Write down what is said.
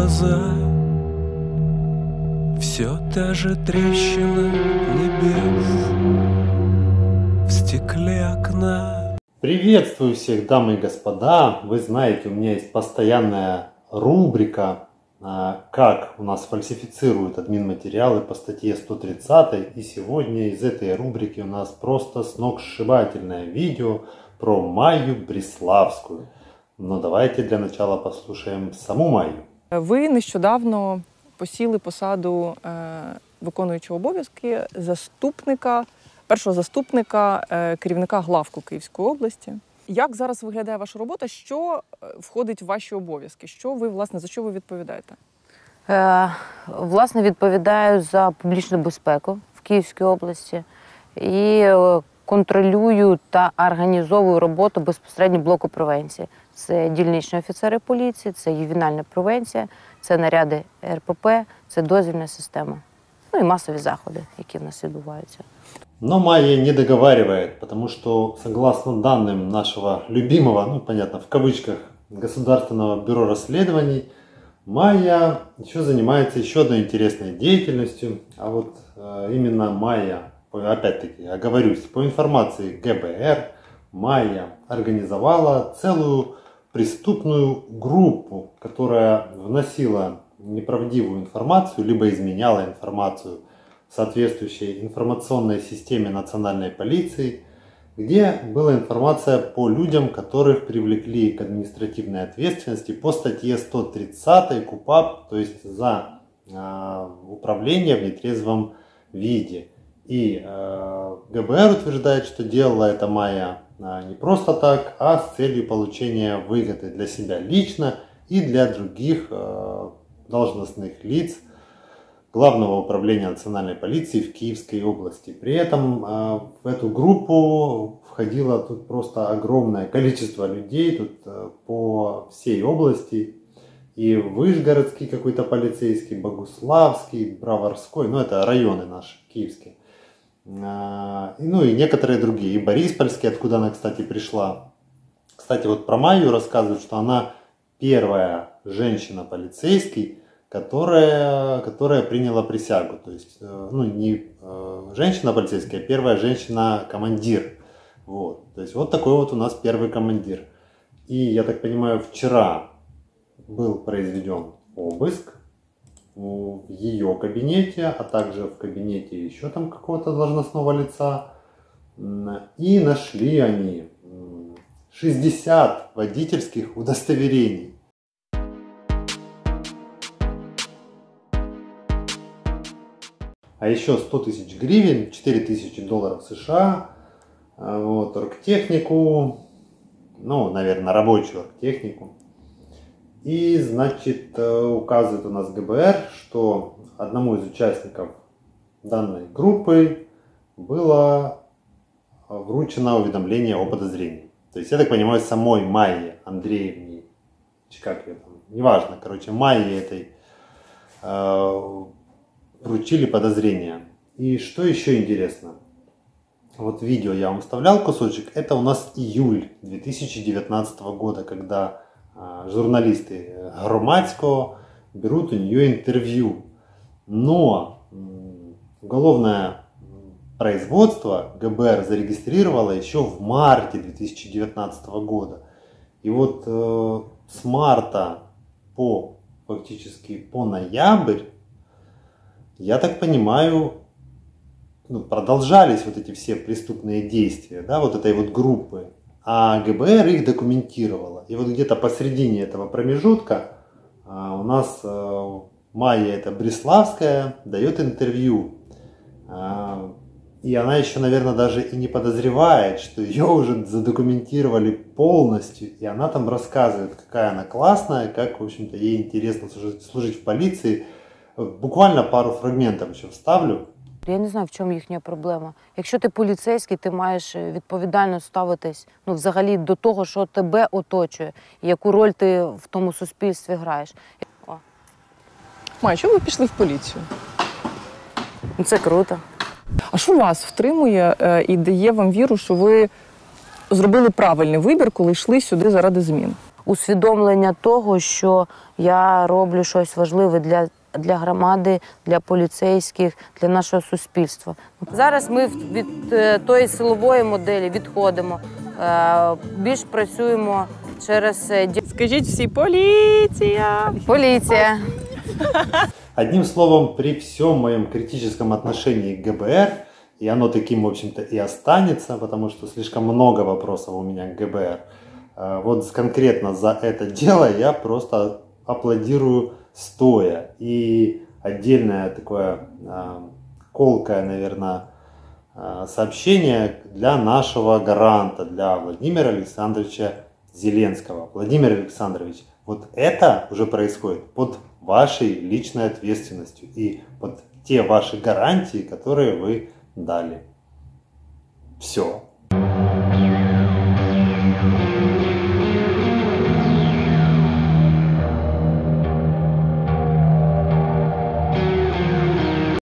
глаза. Все та же трещина небес в стекле окна. Приветствую всех, дамы и господа. Вы знаете, у меня есть постоянная рубрика, как у нас фальсифицируют админматериалы по статье 130. И сегодня из этой рубрики у нас просто сногсшибательное видео про Майю Бреславскую. Но давайте для начала послушаємо саму Майю. Ви нещодавно посіли посаду виконуючого обов'язки першого заступника керівника главку Київської області. Як зараз виглядає ваша робота? Що входить в ваші обов'язки? Що ви, власне, за що ви відповідаєте? Власне, відповідаю за публічну безпеку в Київській області і контролюю та організовую роботу безпосередньо блоку превенції. Це дільничні офіцери поліції, це ювенальна превенція, це наряди РПП, це дозвільна система. Ну і масові заходи, які в нас відбуваються. Но Майя не договаривает, потому что, согласно данным нашего любимого, ну понятно, в кавычках, Государственного бюро расследований, Майя еще занимается еще одной интересной деятельностью. А вот именно Майя, опять-таки, оговорюсь, по информации ГБР, Майя организовала целую преступную группу, которая вносила неправдивую информацию, либо изменяла информацию в соответствующей информационной системе национальной полиции, где была информация по людям, которых привлекли к административной ответственности по статье 130 КУПАП, то есть за управление в нетрезвом виде. И ГБР утверждает, что делала это Майя не просто так, а с целью получения выгоды для себя лично и для других должностных лиц Главного управления национальной полиции в Киевской области. При этом в эту группу входило тут просто огромное количество людей тут по всей области. И Вышгородский какой-то полицейский, Богуславский, Броварской, ну это районы наши киевские. Ну и некоторые другие, и Бориспольский, откуда она, кстати, пришла. Кстати, вот про Майю рассказывают, что она первая женщина-полицейский, которая приняла присягу. То есть, ну не женщина-полицейский, а первая женщина-командир. Вот. То есть вот такой вот у нас первый командир. И, я так понимаю, вчера был произведен обыск в ее кабинете, а также в кабинете еще там какого-то должностного лица. И нашли они 60 водительских удостоверений. А еще 100 тысяч гривен, 4 тысячи долларов США, вот, оргтехнику, ну, наверное, рабочую оргтехнику. И, значит, указывает у нас ГБР, что одному из участников данной группы было вручено уведомление о подозрении. То есть, я так понимаю, самой Майе Андреевне, как ее там, неважно, короче, Майе этой вручили подозрение. И что еще интересно, вот видео я вам вставлял кусочек, это у нас июль 2019 года, когда журналисты Громадского берут у нее интервью. Но уголовное производство ГБР зарегистрировало еще в марте 2019 года. И вот с марта фактически по ноябрь, я так понимаю, ну, продолжались вот эти все преступные действия, да, вот этой вот группы. А ГБР их документировала. И вот где-то посередине этого промежутка у нас Майя, это Бреславская, дает интервью. И она еще, наверное, даже и не подозревает, что ее уже задокументировали полностью. И она там рассказывает, какая она классная, как, в общем-то, ей интересно служить в полиции. Буквально пару фрагментов еще вставлю. Я не знаю, в чому їхня проблема. Якщо ти поліцейський, ти маєш відповідально ставитись, ну, взагалі до того, що тебе оточує, яку роль ти в тому суспільстві граєш. Майя, чому ви пішли в поліцію? Це круто. А що вас втримує і дає вам віру, що ви зробили правильний вибір, коли йшли сюди заради змін? усвідомлення того, що я роблю щось важливе для громади, для поліцейських, для нашого суспільства. Зараз ми від тої силової моделі відходимо, більш працюємо через... Скажіть всі «Поліція!» Поліція! Одним словом, при всем моем критическом отношении к ГБР, и оно таким, в общем-то, и останется, потому что слишком много вопросов у меня к ГБР, вот конкретно за это дело я просто аплодирую стоя. И отдельное такое колкое, наверное, сообщение для нашего гаранта, для Владимира Александровича Зеленского. Владимир Александрович, вот это уже происходит под вашей личной ответственностью и под те ваши гарантии, которые вы дали. Все.